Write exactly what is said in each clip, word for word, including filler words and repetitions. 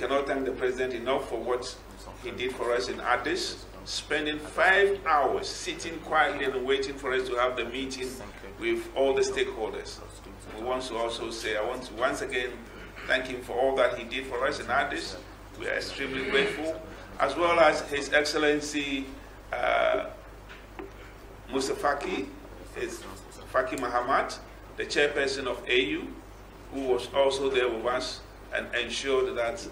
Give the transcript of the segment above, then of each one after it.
cannot thank the president enough for what he did for us in Addis, spending five hours sitting quietly and waiting for us to have the meeting with all the stakeholders. We want to also say, I want to once again thank him for all that he did for us in Addis. We are extremely grateful, as well as His Excellency uh, Moussa Faki, His Faki Mahamat, the chairperson of A U, who was also there with us and ensured that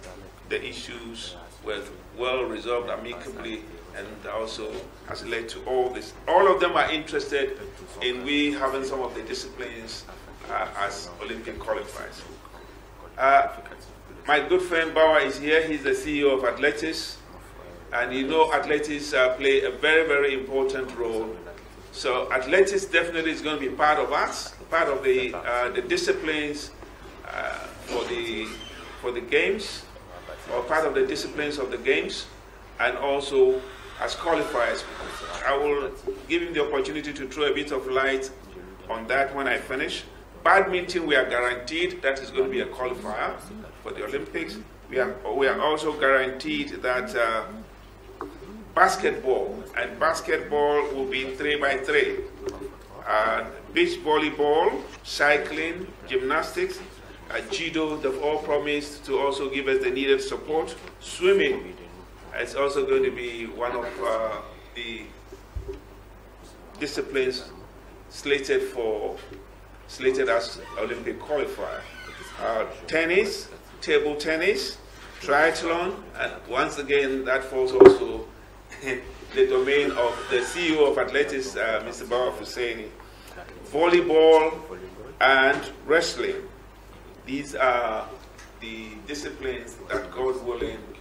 the issues were well resolved amicably, and also has led to all this. All of them are interested in we having some of the disciplines uh, as Olympic qualifiers. Uh, my good friend Bauer is here. He's the C E O of Athletics, and you know athletics uh, play a very, very important role. So athletics definitely is going to be part of us, part of the uh, the disciplines uh, for the for the games, or part of the disciplines of the games, and also as qualifiers. I will give him the opportunity to throw a bit of light on that when I finish. Badminton, we are guaranteed that is going to be a qualifier for the Olympics. We are, we are also guaranteed that uh, basketball, and basketball will be three by three. Uh, beach volleyball, cycling, gymnastics, uh, judo, they've all promised to also give us the needed support. Swimming is also going to be one of uh, the disciplines slated for slated as Olympic qualifier. Uh, tennis, table tennis, triathlon, and once again that falls also in the domain of the C E O of Athletics, uh, Mister Bawa Fuseini. Volleyball and wrestling. These are the disciplines that, God willing,